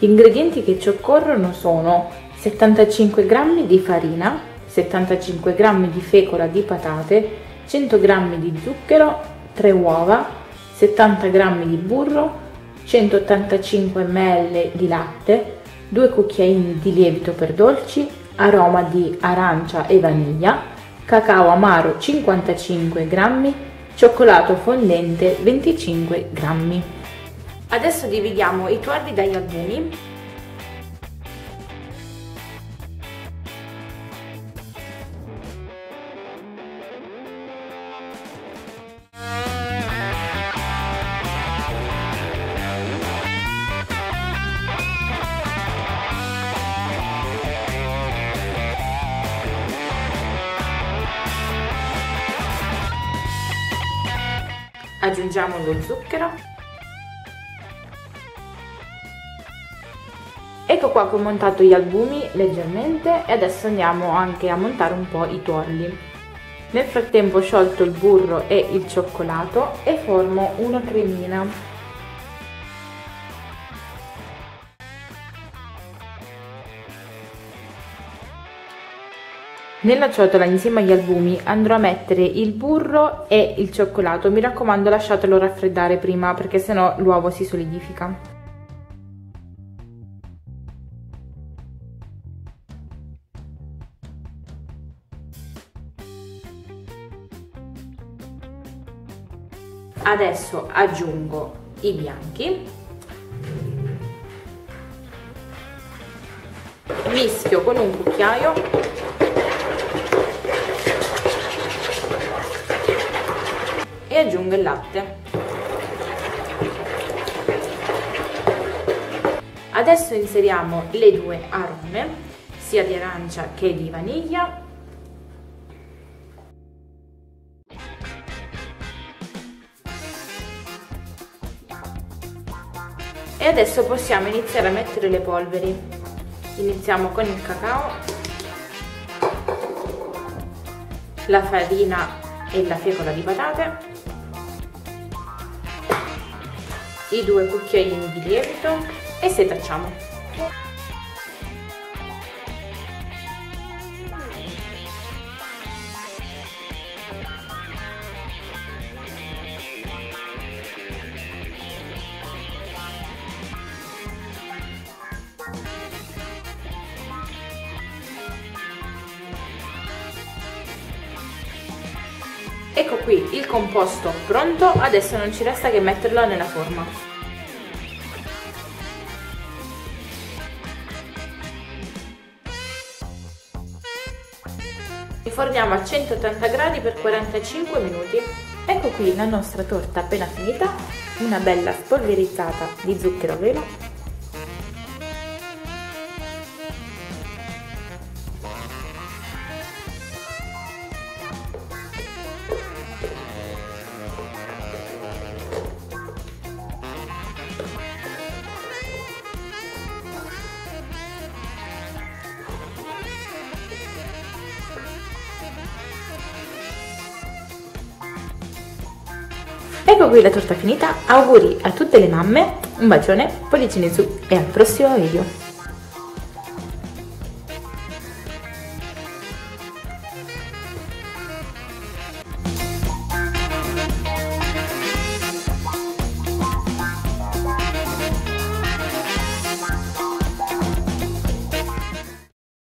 Gli ingredienti che ci occorrono sono 75 g di farina, 75 g di fecola di patate, 100 g di zucchero, 3 uova, 70 g di burro, 185 ml di latte, 2 cucchiaini di lievito per dolci, aroma di arancia e vaniglia, cacao amaro 55 g, cioccolato fondente 25 g. Adesso dividiamo i tuorli dagli albumi. Aggiungiamo lo zucchero. Ecco qua che ho montato gli albumi leggermente e adesso andiamo anche a montare un po' i tuorli. Nel frattempo ho sciolto il burro e il cioccolato e formo una cremina. Nella ciotola insieme agli albumi andrò a mettere il burro e il cioccolato, mi raccomando lasciatelo raffreddare prima perché sennò l'uovo si solidifica. Adesso aggiungo i bianchi, mischio con un cucchiaio e aggiungo il latte. Adesso inseriamo le due arome, sia di arancia che di vaniglia. E adesso possiamo iniziare a mettere le polveri. Iniziamo con il cacao, la farina e la fecola di patate, i 2 cucchiaini di lievito e setacciamo. Ecco qui il composto pronto, adesso non ci resta che metterlo nella forma. Inforniamo a 180 gradi per 45 minuti. Ecco qui la nostra torta appena finita, una bella spolverizzata di zucchero a velo. Ecco qui la torta finita, auguri a tutte le mamme, un bacione, pollicini su e al prossimo video!